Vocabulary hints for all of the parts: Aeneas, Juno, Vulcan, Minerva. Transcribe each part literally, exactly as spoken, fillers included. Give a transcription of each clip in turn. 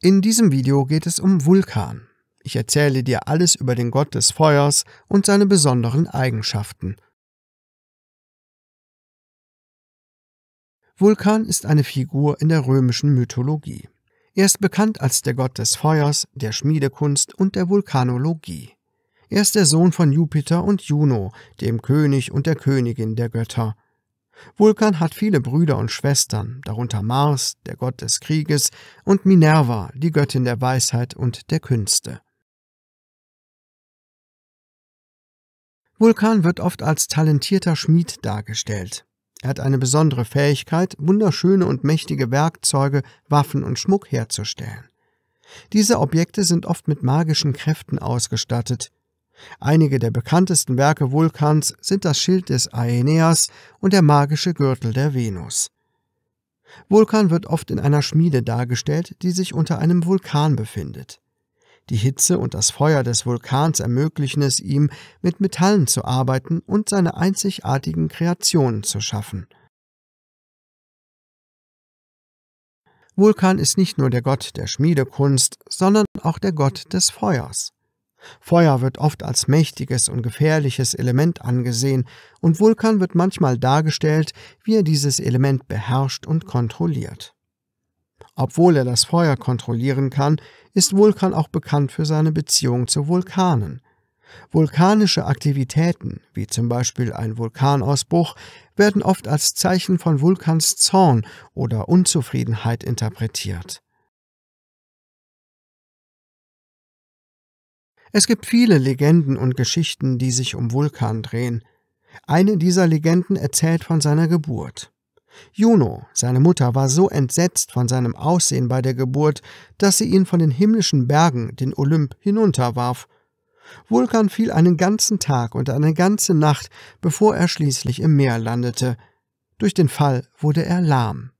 In diesem Video geht es um Vulkan. Ich erzähle dir alles über den Gott des Feuers und seine besonderen Eigenschaften. Vulkan ist eine Figur in der römischen Mythologie. Er ist bekannt als der Gott des Feuers, der Schmiedekunst und der Vulkanologie. Er ist der Sohn von Jupiter und Juno, dem König und der Königin der Götter. Vulkan hat viele Brüder und Schwestern, darunter Mars, der Gott des Krieges, und Minerva, die Göttin der Weisheit und der Künste. Vulkan wird oft als talentierter Schmied dargestellt. Er hat eine besondere Fähigkeit, wunderschöne und mächtige Werkzeuge, Waffen und Schmuck herzustellen. Diese Objekte sind oft mit magischen Kräften ausgestattet. Einige der bekanntesten Werke Vulkans sind das Schild des Aeneas und der magische Gürtel der Venus. Vulkan wird oft in einer Schmiede dargestellt, die sich unter einem Vulkan befindet. Die Hitze und das Feuer des Vulkans ermöglichen es ihm, mit Metallen zu arbeiten und seine einzigartigen Kreationen zu schaffen. Vulkan ist nicht nur der Gott der Schmiedekunst, sondern auch der Gott des Feuers. Feuer wird oft als mächtiges und gefährliches Element angesehen, und Vulkan wird manchmal dargestellt, wie er dieses Element beherrscht und kontrolliert. Obwohl er das Feuer kontrollieren kann, ist Vulkan auch bekannt für seine Beziehung zu Vulkanen. Vulkanische Aktivitäten, wie zum Beispiel ein Vulkanausbruch, werden oft als Zeichen von Vulkans Zorn oder Unzufriedenheit interpretiert. Es gibt viele Legenden und Geschichten, die sich um Vulkan drehen. Eine dieser Legenden erzählt von seiner Geburt. Juno, seine Mutter, war so entsetzt von seinem Aussehen bei der Geburt, dass sie ihn von den himmlischen Bergen, den Olymp, hinunterwarf. Vulkan fiel einen ganzen Tag und eine ganze Nacht, bevor er schließlich im Meer landete. Durch den Fall wurde er lahm.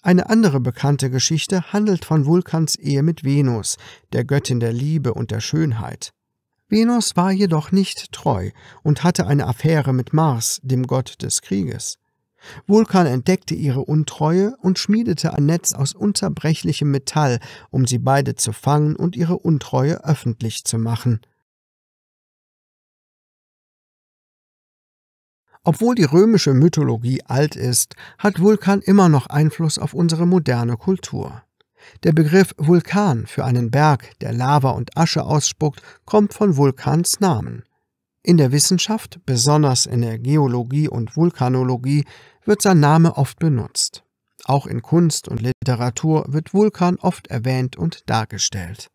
Eine andere bekannte Geschichte handelt von Vulkans Ehe mit Venus, der Göttin der Liebe und der Schönheit. Venus war jedoch nicht treu und hatte eine Affäre mit Mars, dem Gott des Krieges. Vulkan entdeckte ihre Untreue und schmiedete ein Netz aus unzerbrechlichem Metall, um sie beide zu fangen und ihre Untreue öffentlich zu machen. Obwohl die römische Mythologie alt ist, hat Vulkan immer noch Einfluss auf unsere moderne Kultur. Der Begriff Vulkan für einen Berg, der Lava und Asche ausspuckt, kommt von Vulkans Namen. In der Wissenschaft, besonders in der Geologie und Vulkanologie, wird sein Name oft benutzt. Auch in Kunst und Literatur wird Vulkan oft erwähnt und dargestellt.